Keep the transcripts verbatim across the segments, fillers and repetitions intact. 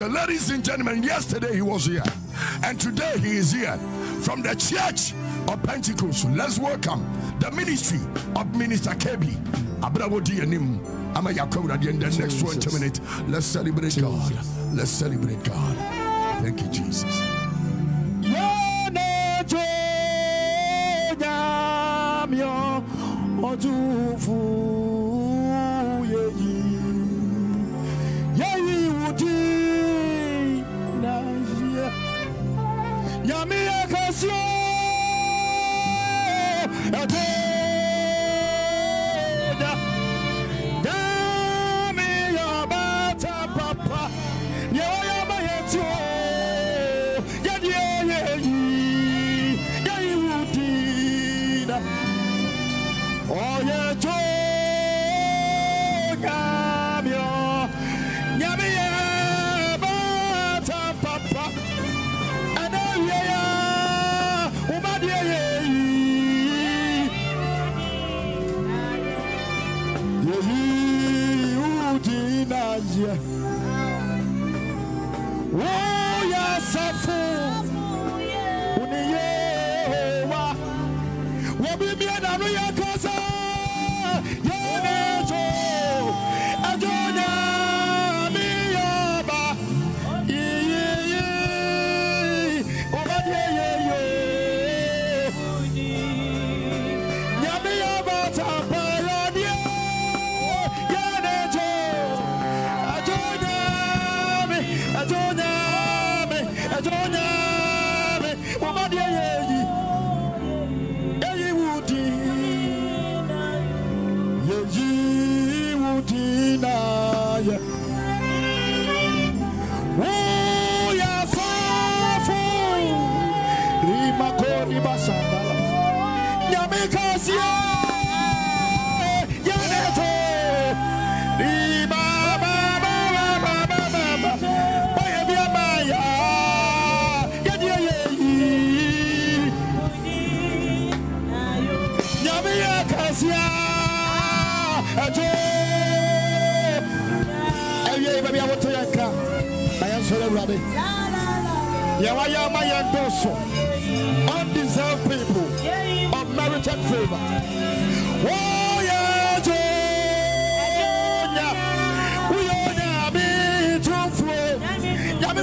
Ladies and gentlemen, yesterday he was here, and today he is here from the Church of Pentecost. Let's welcome the ministry of Minister K B. In the next twenty minutes, let's celebrate Jesus. God. Let's celebrate God. Thank you, Jesus. Yamia Casio, a day, Damia Bata Papa, Yamayatio, Yadia, Yayudina, oh, yeah. Undeserved people of merited favor. Oh, yeah, yeah. We are the to flow. Yeah,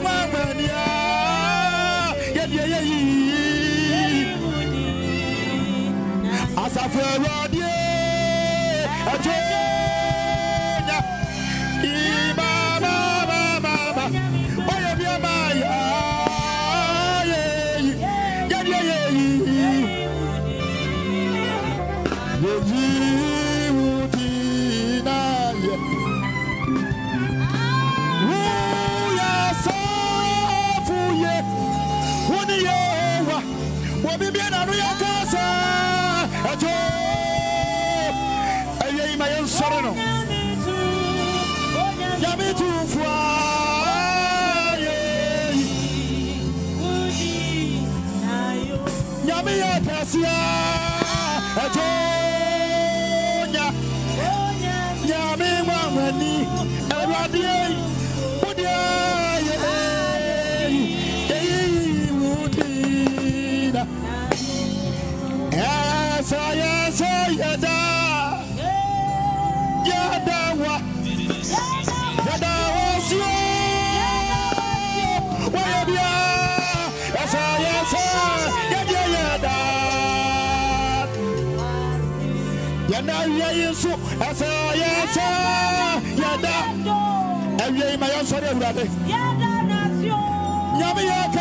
yeah, yeah. As a flower, as a yes, Yada, and you may also have Yada, Yada,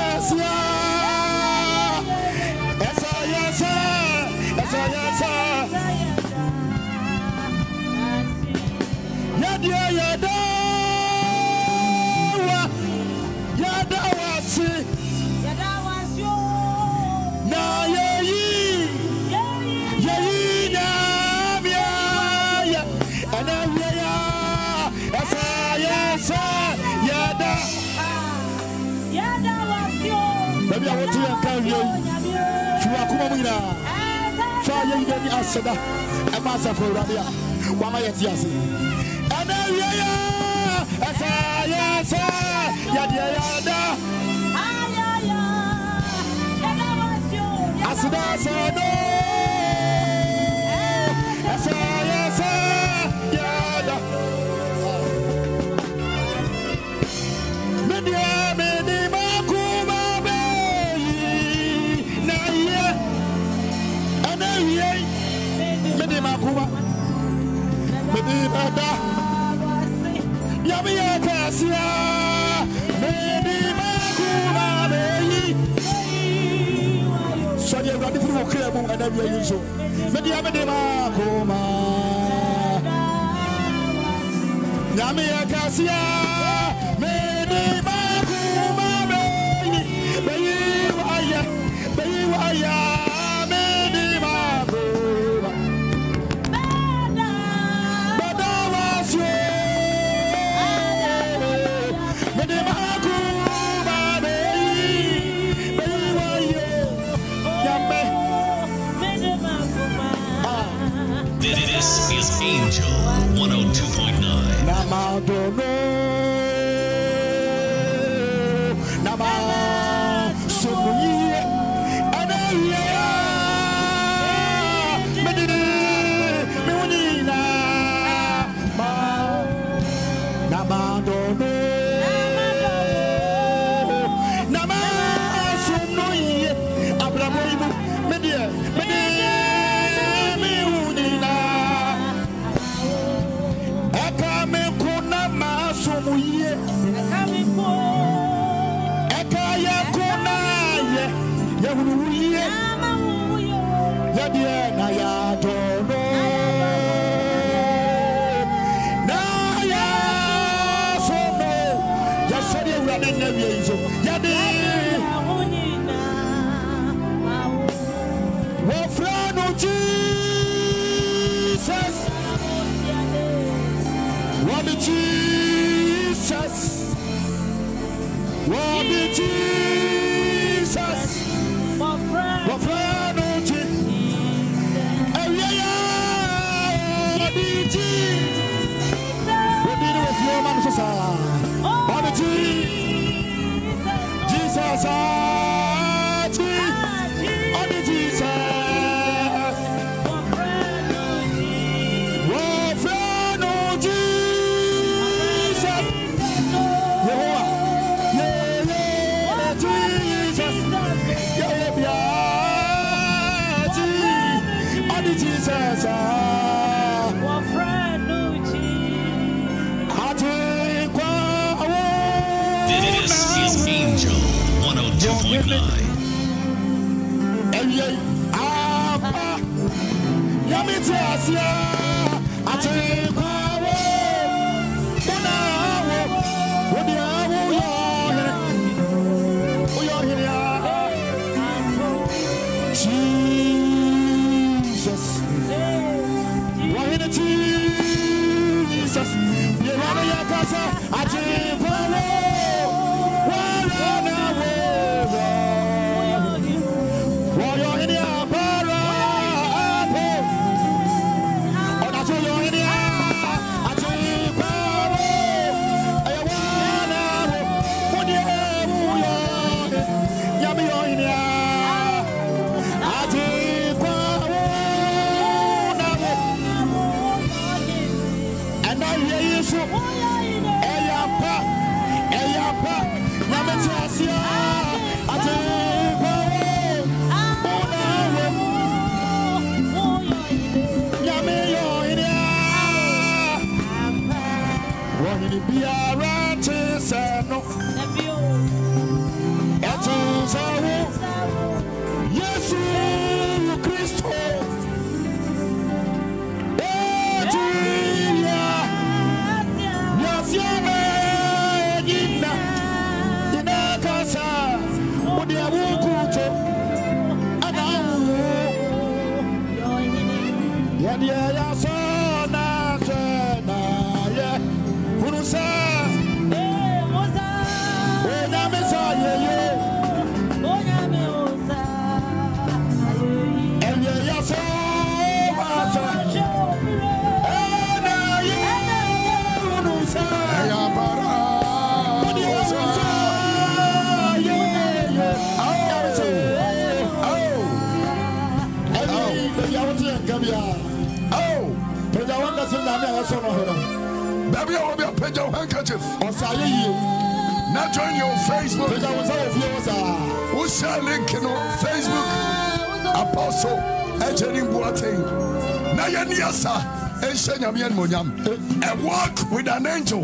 baby, I want to encourage you. If you are coming here, fire you get us today. A master for Arabia. Wama yeti yasi. Anayeya, asaya, asaya. Para. Baby, I will be a page of handkerchief. Now join your Facebook. Who shall link in Facebook? Apostle Angel one oh two nine. Now, you walk with an angel.